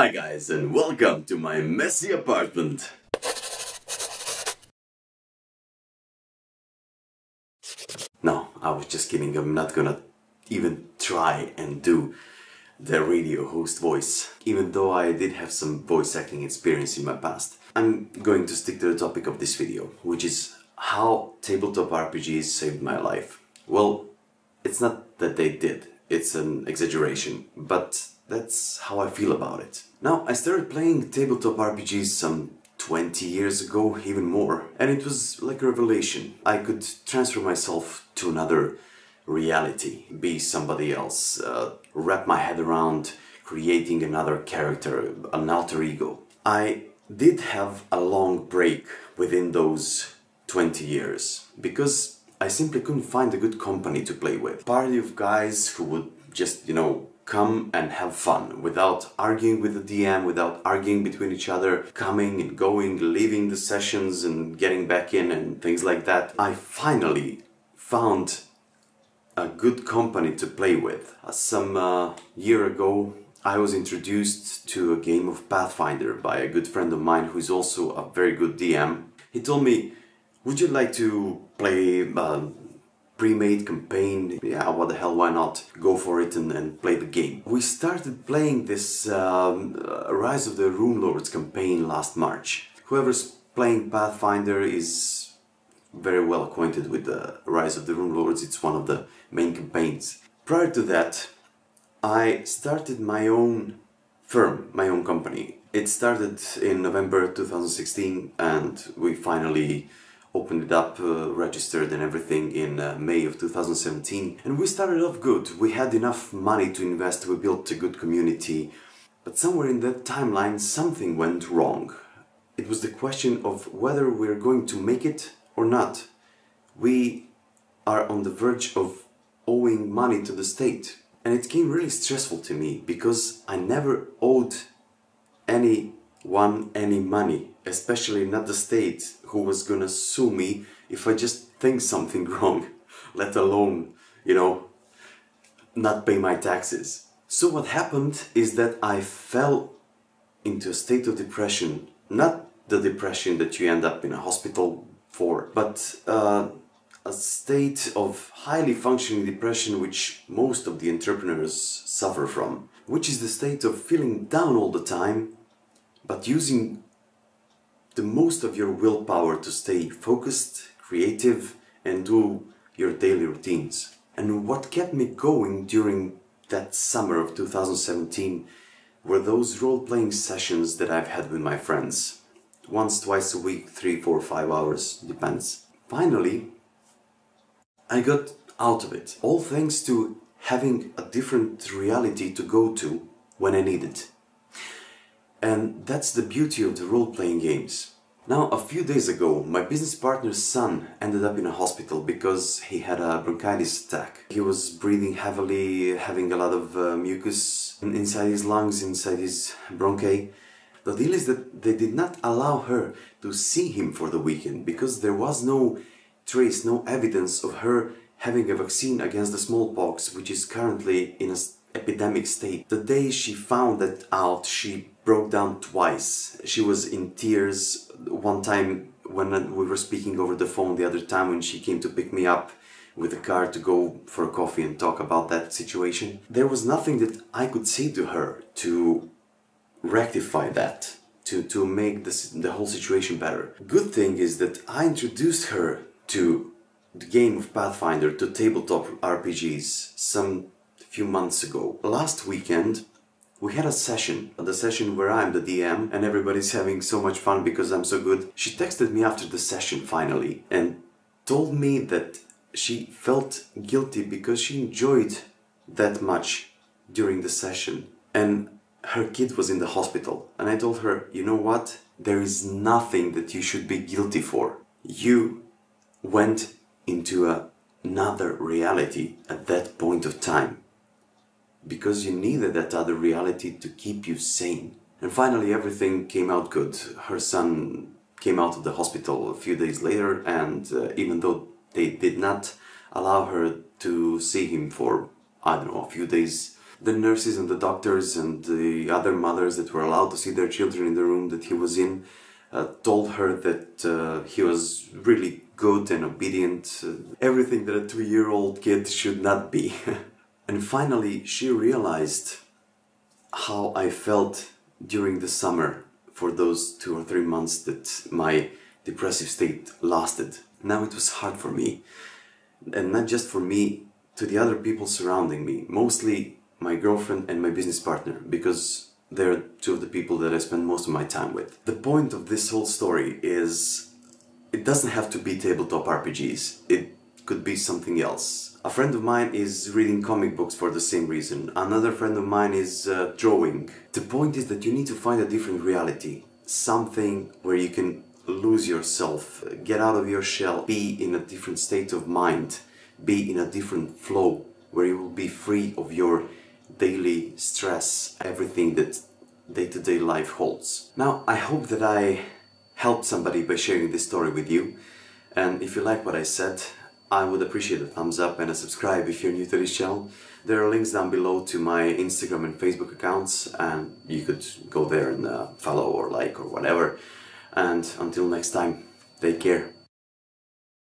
Hi guys, and welcome to my messy apartment. No, I was just kidding. I'm not gonna even try and do the radio host voice, even though I did have some voice acting experience in my past. I'm going to stick to the topic of this video, which is how tabletop RPGs saved my life. Well, it's not that they did, it's an exaggeration, but that's how I feel about it. Now, I started playing tabletop RPGs some 20 years ago, even more, and it was like a revelation. I could transfer myself to another reality, be somebody else, wrap my head around creating another character, an alter ego. I did have a long break within those 20 years, because I simply couldn't find a good company to play with. Party of guys who would just, you know, come and have fun without arguing with the DM, without arguing between each other, coming and going, leaving the sessions and getting back in and things like that. I finally found a good company to play with. Some year ago I was introduced to a game of Pathfinder by a good friend of mine who's also a very good DM. He told me, would you like to play pre-made campaign? Yeah, what the hell, why not? Go for it and play the game. We started playing this Rise of the Runelords campaign last March. Whoever's playing Pathfinder is very well acquainted with the Rise of the Runelords. It's one of the main campaigns. Prior to that, I started my own firm, my own company. It started in November 2016 and we finally opened it up, registered and everything in May of 2017. And we started off good. We had enough money to invest, we built a good community. But somewhere in that timeline, something went wrong. It was the question of whether we're going to make it or not. We are on the verge of owing money to the state. And it came really stressful to me because I never owed anyone any money, especially not the state, who was gonna sue me if I just think something wrong, let alone, you know, not pay my taxes. So what happened is that I fell into a state of depression, not the depression that you end up in a hospital for, but a state of highly functioning depression which most of the entrepreneurs suffer from, which is the state of feeling down all the time, but using the most of your willpower to stay focused, creative, and do your daily routines. And what kept me going during that summer of 2017 were those role-playing sessions that I've had with my friends. Once, twice a week, 3, 4, 5 hours, depends. Finally, I got out of it. All thanks to having a different reality to go to when I need it. And that's the beauty of the role-playing games. Now, a few days ago, my business partner's son ended up in a hospital because he had a bronchitis attack. He was breathing heavily, having a lot of mucus inside his lungs, inside his bronchi. The deal is that they did not allow her to see him for the weekend because there was no trace, no evidence of her having a vaccine against the smallpox, which is currently in an epidemic state. The day she found that out, she broke down twice. She was in tears, one time when we were speaking over the phone, the other time when she came to pick me up with a car to go for a coffee and talk about that situation. There was nothing that I could say to her to rectify that, to make the whole situation better. Good thing is that I introduced her to the game of Pathfinder, to tabletop RPGs, some few months ago. Last weekend, we had a session, where I'm the DM and everybody's having so much fun because I'm so good. She texted me after the session finally and told me that she felt guilty because she enjoyed that much during the session and her kid was in the hospital. And I told her, you know what, there is nothing that you should be guilty for. You went into another reality at that point of time, because you needed that other reality to keep you sane. And finally everything came out good. Her son came out of the hospital a few days later and even though they did not allow her to see him for, I don't know, a few days, the nurses and the doctors and the other mothers that were allowed to see their children in the room that he was in told her that he was really good and obedient, everything that a 2-year-old kid should not be. And finally she realized how I felt during the summer for those 2 or 3 months that my depressive state lasted. Now it was hard for me, and not just for me, to the other people surrounding me, mostly my girlfriend and my business partner, because they're 2 of the people that I spend most of my time with. The point of this whole story is, it doesn't have to be tabletop RPGs, it could be something else. A friend of mine is reading comic books for the same reason, another friend of mine is drawing. The point is that you need to find a different reality, something where you can lose yourself, get out of your shell, be in a different state of mind, be in a different flow, where you will be free of your daily stress, everything that day-to-day life holds. Now, I hope that I helped somebody by sharing this story with you, and if you like what I said, I would appreciate a thumbs up and a subscribe if you're new to this channel. There are links down below to my Instagram and Facebook accounts, and you could go there and follow or like or whatever. And until next time, take care.